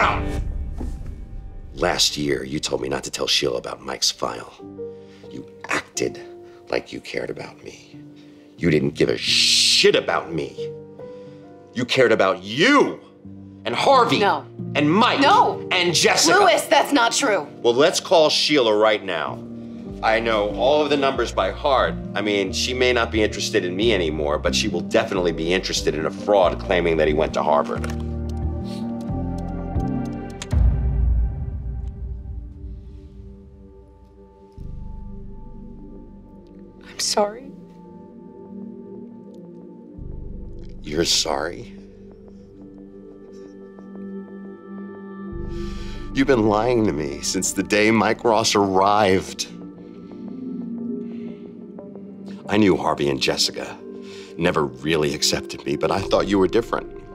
down! Last year, you told me not to tell Sheila about Mike's file. You acted like you cared about me. You didn't give a shit about me. You cared about you and Harvey. No. And Mike. No. And Jessica. Louis, that's not true. Well, let's call Sheila right now. I know all of the numbers by heart. I mean, she may not be interested in me anymore, but she will definitely be interested in a fraud claiming that he went to Harvard. I'm sorry. You're sorry? You've been lying to me since the day Mike Ross arrived. I knew Harvey and Jessica never really accepted me, but I thought you were different.